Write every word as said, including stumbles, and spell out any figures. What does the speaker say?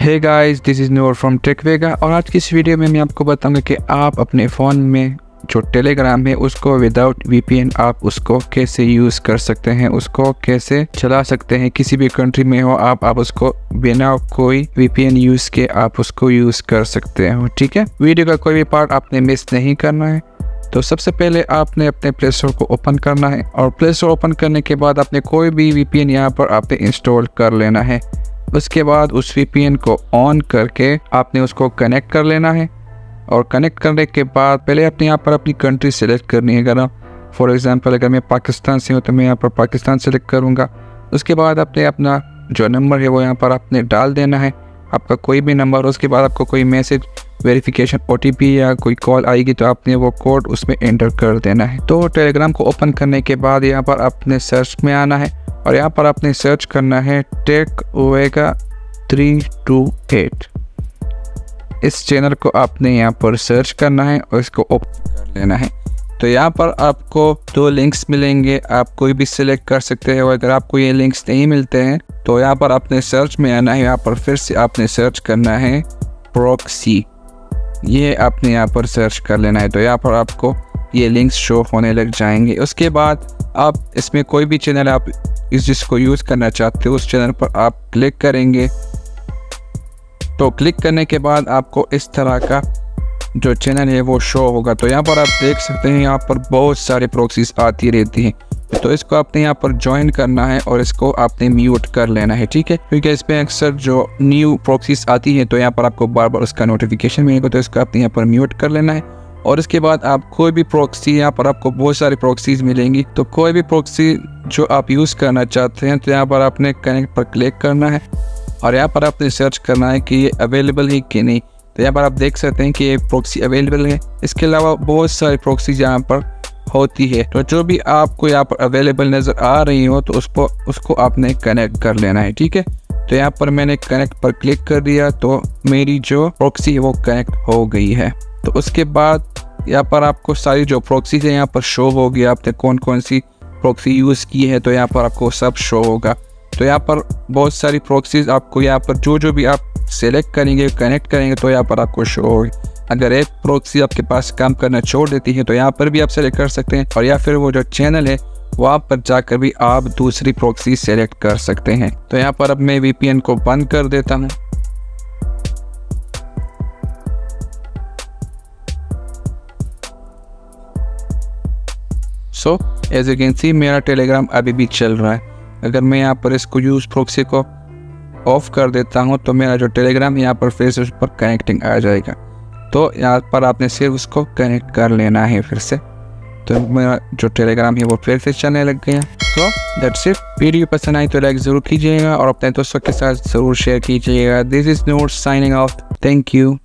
Hey guys, this is Noor from Tech Vega और आज की इस वीडियो में मैं आपको बताऊंगा कि आप अपने फ़ोन में जो टेलीग्राम है उसको विदाउट वी पी एन आप उसको कैसे यूज़ कर सकते हैं, उसको कैसे चला सकते हैं। किसी भी कंट्री में हो आप आप उसको बिना कोई वी पी एन यूज़ के आप उसको यूज़ कर सकते हो। ठीक है, वीडियो का कोई भी पार्ट आपने मिस नहीं करना है। तो सबसे पहले आपने अपने प्ले स्टोर को ओपन करना है और प्ले स्टोर ओपन करने के बाद आपने कोई भी वी पी एन यहाँ पर आपने इंस्टॉल कर लेना है। उसके बाद उस वी पी एन को ऑन करके आपने उसको कनेक्ट कर लेना है और कनेक्ट करने के बाद पहले आपने यहाँ पर अपनी कंट्री सेलेक्ट करनी है। अगर आप फॉर एग्ज़ाम्पल अगर मैं पाकिस्तान से हूँ तो मैं यहाँ पर पाकिस्तान सेलेक्ट करूँगा। उसके बाद आपने अपना जो नंबर है वो यहाँ पर आपने डाल देना है, आपका कोई भी नंबर। उसके बाद आपको कोई message verification O T P या कोई कॉल आएगी तो आपने वो कोड उसमें एंटर कर देना है। तो टेलीग्राम को ओपन करने के बाद यहाँ पर आपने सर्च में आना है और यहाँ पर आपने सर्च करना है Tech Vega three two eight. इस चैनल को आपने यहाँ पर सर्च करना है और इसको ओपन कर लेना है। तो यहाँ पर आपको दो लिंक्स मिलेंगे, आप कोई भी सिलेक्ट कर सकते हैं। और अगर आपको ये लिंक्स नहीं मिलते हैं तो यहाँ पर आपने सर्च में आना है, यहाँ पर फिर से आपने सर्च करना है प्रॉक्सी, ये आपने यहाँ पर सर्च कर लेना है। तो यहाँ पर आपको ये लिंक्स शो होने लग जाएंगे। उसके बाद आप इसमें कोई भी चैनल आप इस जिसको यूज़ करना चाहते हो उस चैनल पर आप क्लिक करेंगे। तो क्लिक करने के बाद आपको इस तरह का जो चैनल है वो शो होगा। तो यहाँ पर आप देख सकते हैं यहाँ पर बहुत सारे प्रॉक्सीज आती रहती हैं। तो इसको आपने यहाँ पर ज्वाइन करना है और इसको आपने म्यूट कर लेना है। ठीक है, क्योंकि इसमें अक्सर जो न्यू प्रॉक्सीज आती है तो यहाँ पर आपको बार बार उसका नोटिफिकेशन मिलेगा। तो इसको आपने यहाँ पर म्यूट कर लेना है। और इसके बाद आप कोई भी प्रॉक्सी, यहाँ पर आपको बहुत सारी प्रॉक्सीज मिलेंगी, तो कोई भी प्रॉक्सी जो आप यूज़ करना चाहते हैं तो यहाँ पर आपने कनेक्ट पर क्लिक करना है और यहाँ पर आपने सर्च करना है कि ये अवेलेबल है कि नहीं। तो यहाँ पर आप देख सकते हैं कि ये प्रॉक्सी अवेलेबल है। इसके अलावा बहुत सारी प्रॉक्सीज यहाँ पर होती है। तो जो भी आपको यहाँ पर अवेलेबल नज़र आ रही हो तो उसको उसको आपने कनेक्ट कर लेना है। ठीक है, तो यहाँ पर मैंने कनेक्ट पर क्लिक कर दिया तो मेरी जो प्रॉक्सी है वो कनेक्ट हो गई है। तो उसके बाद यहाँ पर आपको सारी जो प्रॉक्सीज है यहाँ पर शो होगी, आपने कौन कौन सी प्रॉक्सी यूज़ की है तो यहाँ पर आपको सब शो होगा। तो यहाँ पर बहुत सारी प्रॉक्सीज आपको यहाँ पर जो जो भी आप सेलेक्ट करेंगे कनेक्ट करेंगे तो यहाँ पर आपको शो होगी। अगर एक प्रॉक्सी आपके पास काम करना छोड़ देती है तो यहाँ पर भी आप सेलेक्ट कर सकते हैं और या फिर वो जो चैनल है वहाँ पर जाकर भी आप दूसरी प्रॉक्सी सेलेक्ट कर सकते हैं। तो यहाँ पर अब मैं वी पी एन को बंद कर देता हूँ। So as you can see मेरा टेलीग्राम अभी भी चल रहा है। अगर मैं यहाँ पर इसको यूज प्रॉक्सी को ऑफ कर देता हूँ तो मेरा जो टेलीग्राम यहाँ पर फिर से उस पर कनेक्टिंग आ जाएगा। तो यहाँ पर आपने सिर्फ उसको कनेक्ट कर लेना है फिर से। तो मेरा जो टेलीग्राम है वो फिर से चलने लग गया। तो दैट्स इट। वीडियो पसंद आई तो लाइक ज़रूर कीजिएगा और अपने दोस्तों के साथ ज़रूर शेयर कीजिएगा। This is Noor signing off. Thank you.